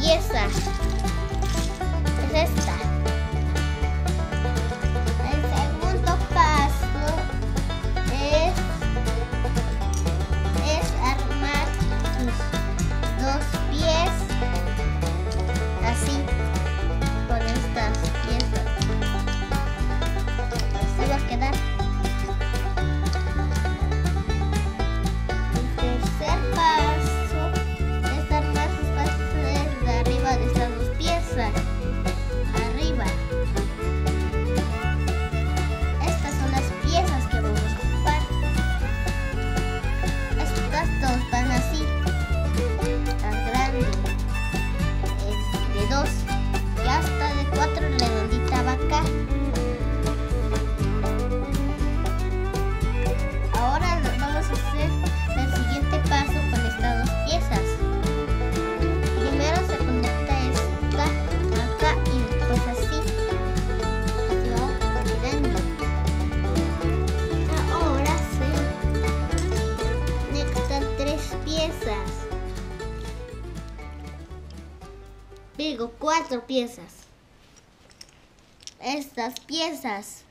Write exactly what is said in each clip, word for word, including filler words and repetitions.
Y esta es esta. El segundo paso es, es armar tus dos pies así, con estas piezas. Así va a quedar. Digo, cuatro piezas. Estas piezas.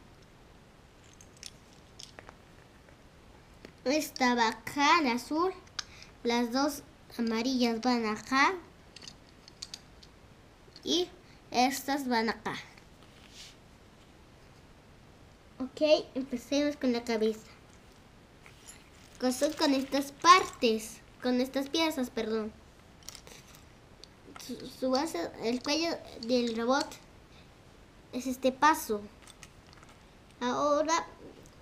Esta va acá, la azul. Las dos amarillas van acá. Y estas van acá. Ok, empecemos con la cabeza. Con, con estas partes. Con estas piezas, perdón. Su, su base, el cuello del robot es este paso. Ahora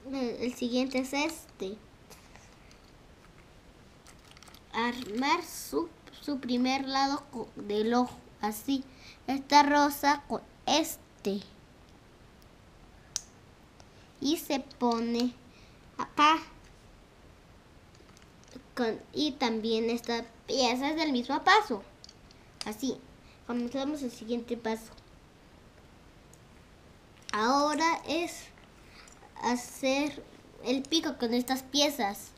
el, el siguiente es este. Armar su, su primer lado del ojo, así. Esta rosa con este. Y se pone acá. Con, y también esta pieza es del mismo paso. Así, comenzamos el siguiente paso. Ahora es hacer el pico con estas piezas.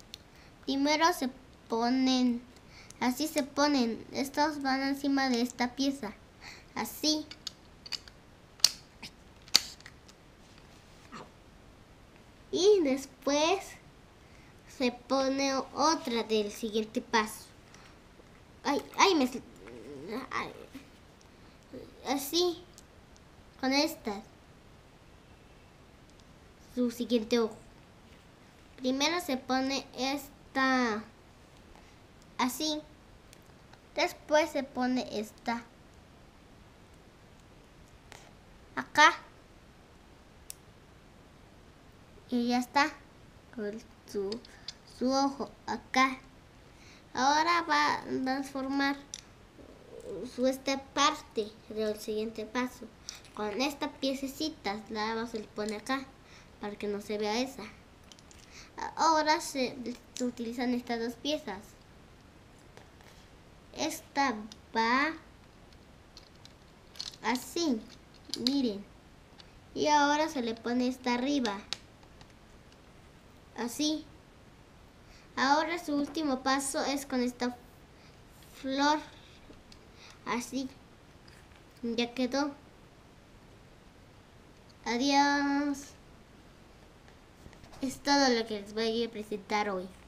Primero se ponen, así se ponen, estos van encima de esta pieza, así. Y después se pone otra del siguiente paso. Ay, ay, me... así, con estas, su siguiente ojo. Primero se pone esta, así. Después se pone esta, acá. Y ya está, con su, su ojo acá. Ahora va a transformar esta parte del siguiente paso con estas piececitas. La vamos a poner acá para que no se vea esa. Ahora se utilizan estas dos piezas. Esta va así, miren, y ahora se le pone esta arriba, así. Ahora su último paso es con esta flor. Así, ya quedó. Adiós. Es todo lo que les voy a presentar hoy.